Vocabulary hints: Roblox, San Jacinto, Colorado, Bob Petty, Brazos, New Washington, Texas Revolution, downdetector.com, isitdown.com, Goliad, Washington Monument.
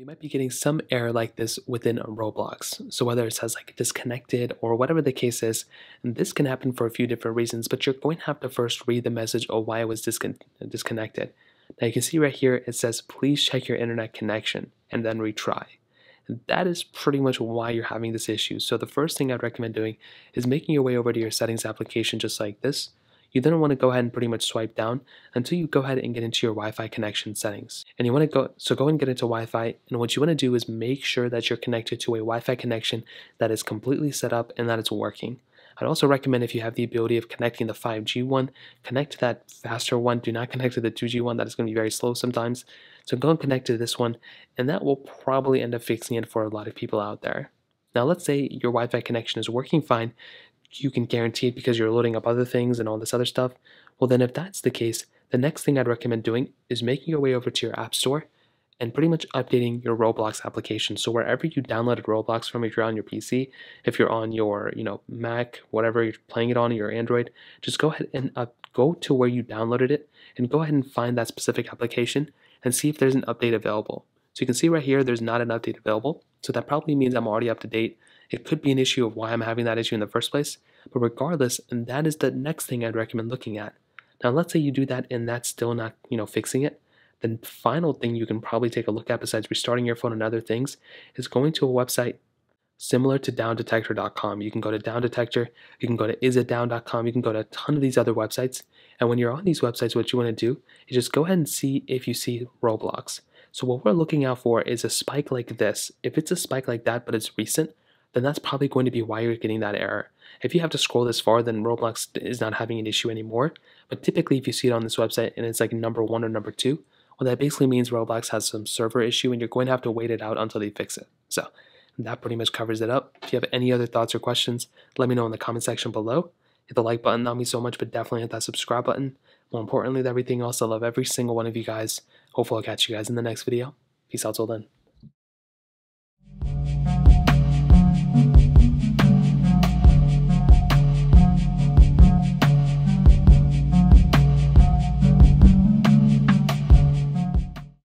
You might be getting some error like this within Roblox. So whether it says like disconnected or whatever the case is, and this can happen for a few different reasons, but you're going to have to first read the message of why it was disconnected. Now you can see right here, it says, please check your internet connection and then retry. And that is pretty much why you're having this issue. So the first thing I'd recommend doing is making your way over to your settings application just like this. You then want to go ahead and pretty much swipe down until you go ahead and get into your Wi-Fi connection settings. And you want to go and get into Wi-Fi, and what you want to do is make sure that you're connected to a Wi-Fi connection that is completely set up and that it's working. I'd also recommend, if you have the ability of connecting the 5G one, connect to that faster one. Do not connect to the 2G one. That is going to be very slow sometimes. So go and connect to this one, and that will probably end up fixing it for a lot of people out there. Now let's say your Wi-Fi connection is working fine. You can guarantee it because you're loading up other things and all this other stuff. Well, then if that's the case, the next thing I'd recommend doing is making your way over to your App Store and pretty much updating your Roblox application. So wherever you downloaded Roblox from, if you're on your PC, if you're on your Mac, whatever you're playing it on, your Android, just go ahead and go to where you downloaded it and go ahead and find that specific application and see if there's an update available. So you can see right here, there's not an update available. So that probably means I'm already up to date. It could be an issue of why I'm having that issue in the first place, but regardless, and that is the next thing I'd recommend looking at. Now, let's say you do that and that's still not, fixing it. The final thing you can probably take a look at, besides restarting your phone and other things, is going to a website similar to downdetector.com. You can go to Down Detector, you can go to isitdown.com, you can go to a ton of these other websites. And when you're on these websites, what you want to do is just go ahead and see if you see Roblox. So what we're looking out for is a spike like this. If it's a spike like that, but it's recent, then that's probably going to be why you're getting that error. If you have to scroll this far, then Roblox is not having an issue anymore. But typically, if you see it on this website and it's like number 1 or number 2, well, that basically means Roblox has some server issue and you're going to have to wait it out until they fix it. So that pretty much covers it up. If you have any other thoughts or questions, let me know in the comment section below. Hit the like button, not me so much, but definitely hit that subscribe button. More importantly than everything else, I love every single one of you guys. Hopefully I'll catch you guys in the next video. Peace out till then.